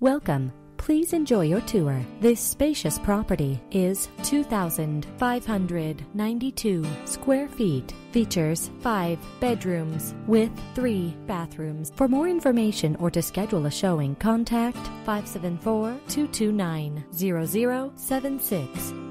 Welcome. Please enjoy your tour. This spacious property is 2,592 square feet. Features 5 bedrooms with 3 bathrooms. For more information or to schedule a showing, contact 574-229-0076.